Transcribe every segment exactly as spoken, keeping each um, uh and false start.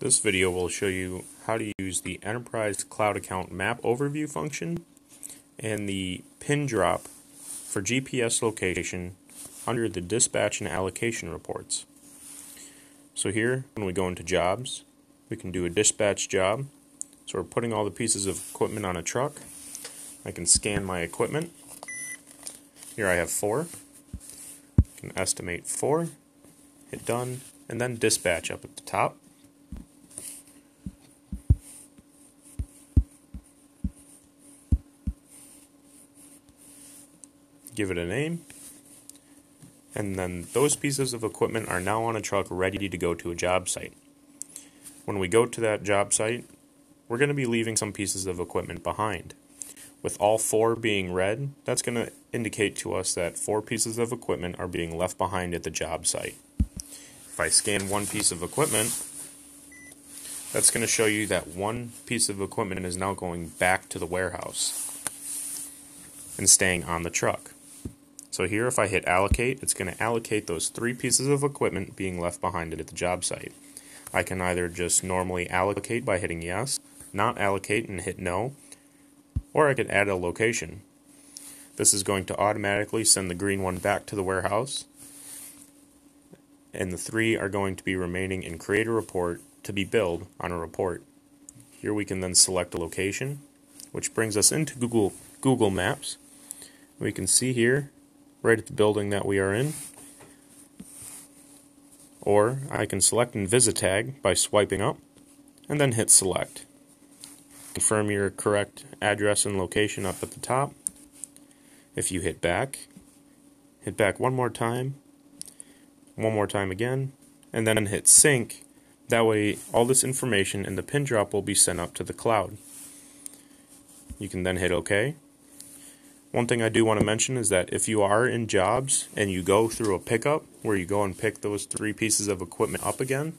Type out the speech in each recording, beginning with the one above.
This video will show you how to use the Enterprise Cloud Account Map Overview function and the pin drop for G P S location under the Dispatch and Allocation Reports. So here, when we go into jobs, we can do a dispatch job. So we're putting all the pieces of equipment on a truck. I can scan my equipment. Here I have four. I can estimate four, hit done, and then dispatch up at the top. Give it a name, and then those pieces of equipment are now on a truck ready to go to a job site. When we go to that job site, we're going to be leaving some pieces of equipment behind. With all four being red, that's going to indicate to us that four pieces of equipment are being left behind at the job site. If I scan one piece of equipment, that's going to show you that one piece of equipment is now going back to the warehouse and staying on the truck. So here, if I hit allocate, it's going to allocate those three pieces of equipment being left behind at the job site. I can either just normally allocate by hitting yes, not allocate and hit no, or I could add a location. This is going to automatically send the green one back to the warehouse, and the three are going to be remaining in create a report to be billed on a report. Here we can then select a location, which brings us into Google, Google Maps. We can see here right at the building that we are in, or I can select and visit tag by swiping up and then hit select. Confirm your correct address and location up at the top. If you hit back, hit back one more time, one more time again, and then hit sync. That way all this information in the pin drop will be sent up to the cloud. You can then hit OK. One thing I do want to mention is that if you are in jobs and you go through a pickup where you go and pick those three pieces of equipment up again,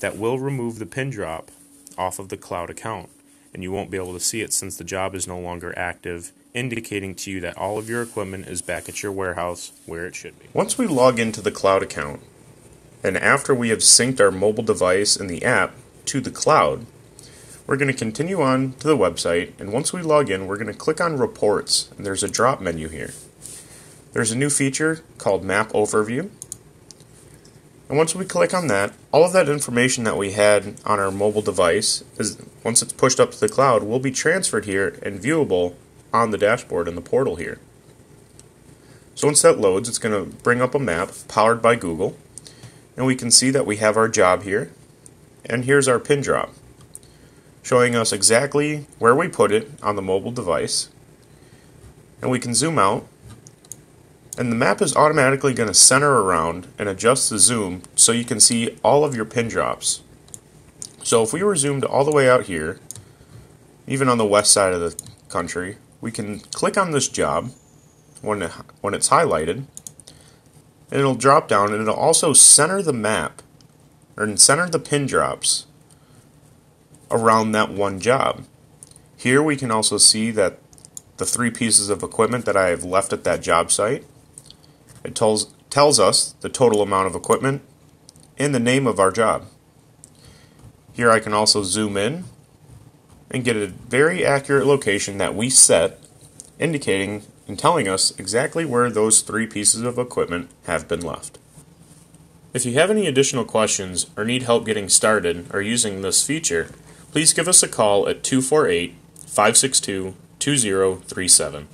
that will remove the pin drop off of the cloud account, and you won't be able to see it since the job is no longer active, indicating to you that all of your equipment is back at your warehouse where it should be. Once we log into the cloud account, and after we have synced our mobile device and the app to the cloud, we're going to continue on to the website, and once we log in, we're going to click on Reports, and there's a drop menu here. There's a new feature called Map Overview, and once we click on that, all of that information that we had on our mobile device, is once it's pushed up to the cloud, will be transferred here and viewable on the dashboard in the portal here. So once that loads, it's going to bring up a map powered by Google, and we can see that we have our job here, and here's our pin drop, showing us exactly where we put it on the mobile device. And we can zoom out, and the map is automatically going to center around and adjust the zoom so you can see all of your pin drops. So if we were zoomed all the way out here, even on the west side of the country, we can click on this job when it, when it's highlighted, and it'll drop down, and it'll also center the map or center the pin drops around that one job. Here we can also see that the three pieces of equipment that I have left at that job site. It tells, tells us the total amount of equipment and the name of our job. Here I can also zoom in and get a very accurate location that we set, indicating and telling us exactly where those three pieces of equipment have been left. If you have any additional questions or need help getting started or using this feature, please give us a call at two four eight, five six two, two zero three seven.